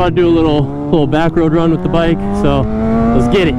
about to do a little back road run with the bike, so let's get it.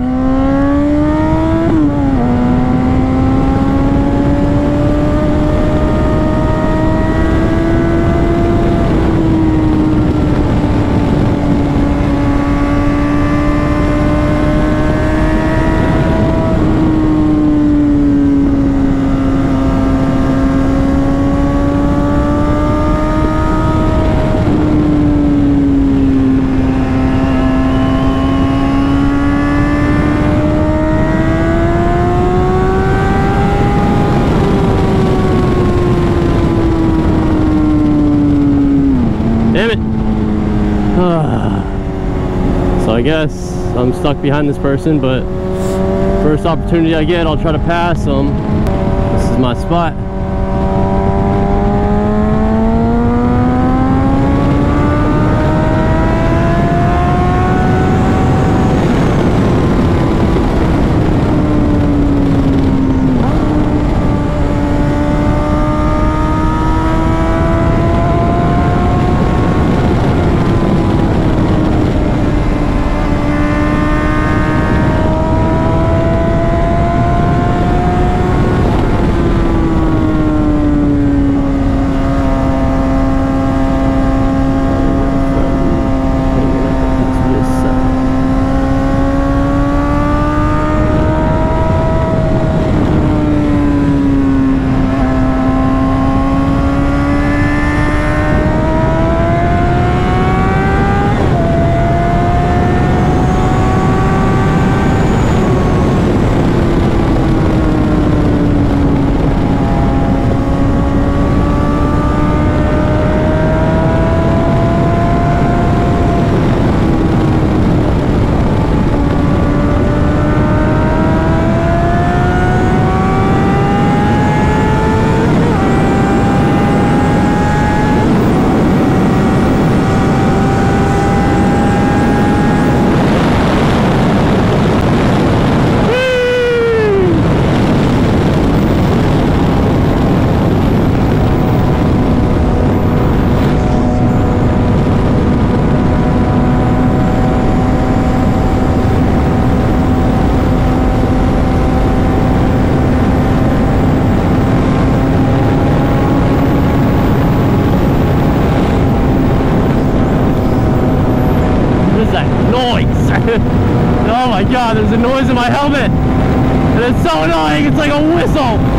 So I guess I'm stuck behind this person, but first opportunity I get, I'll try to pass them. This is my spot. Oh my god, there's a noise in my helmet! And it's so annoying, it's like a whistle!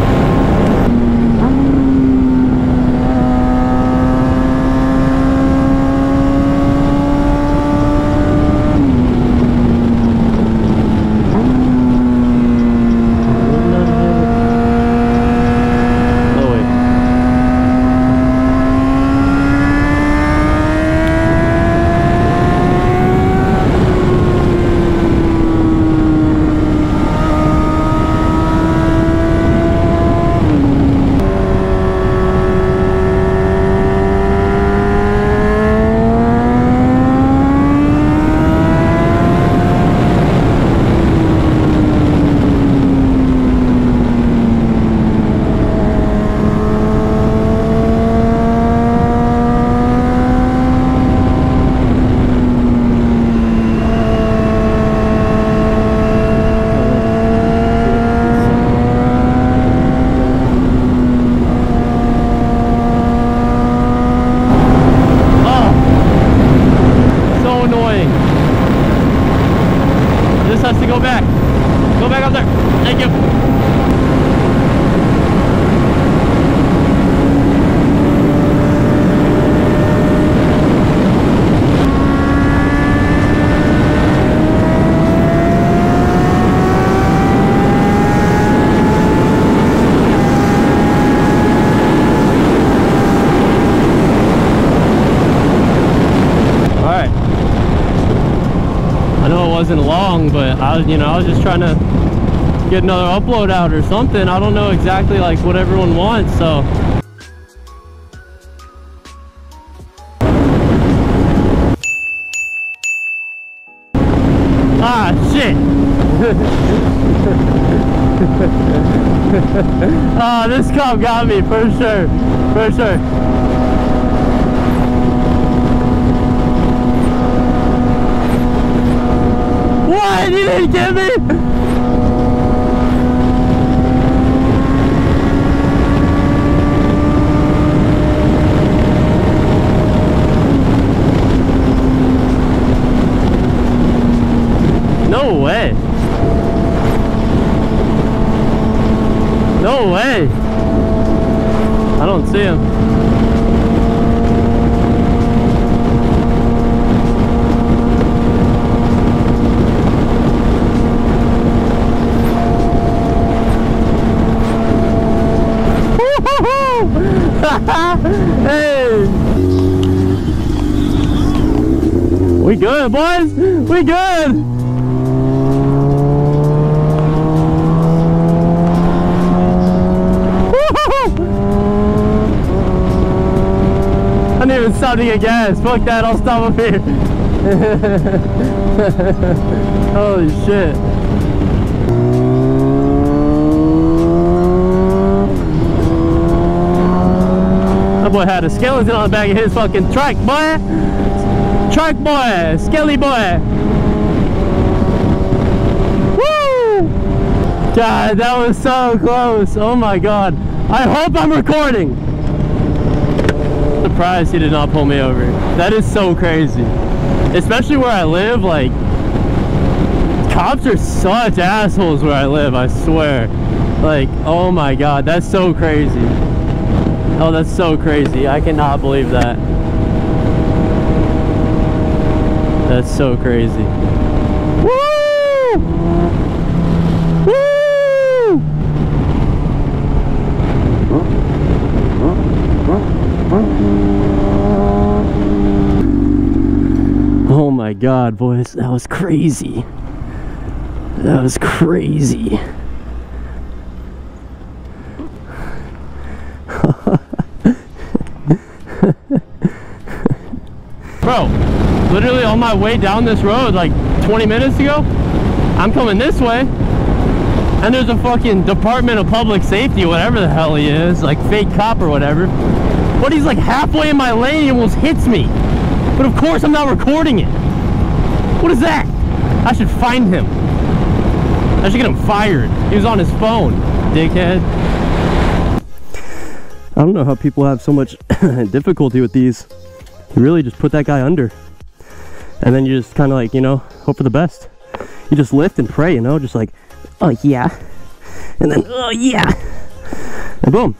Long, but I was just trying to get another upload out or something. I don't know exactly like what everyone wants, so shit. Ah, this cop got me for sure, for sure. why you didn't get me. No way. No way. I don't see him. Hey, we good, boys. We good. I didn't even stop to get gas. Fuck that. I'll stop up here. Holy shit. Boy had a skeleton on the back of his fucking truck, boy. Truck boy, skelly boy. Woo! God, that was so close. Oh my god. I hope I'm recording. Surprised he did not pull me over. That is so crazy. Especially where I live, like, cops are such assholes where I live, I swear. Like, oh my god, that's so crazy. Oh, that's so crazy. I cannot believe that. That's so crazy. Woo! Woo! Oh my god, boys. That was crazy. That was crazy. Bro, literally on my way down this road like 20 minutes ago, I'm coming this way and there's a fucking Department of Public Safety, whatever the hell he is, like fake cop or whatever, but he's like halfway in my lane and almost hits me, but of course I'm not recording it. What is that? I should find him. I should get him fired. He was on his phone, dickhead. I don't know how people have so much difficulty with these. You really just put that guy under and then you just kind of like, you know, hope for the best. You just lift and pray, you know, just like, oh yeah, and then oh yeah, and boom.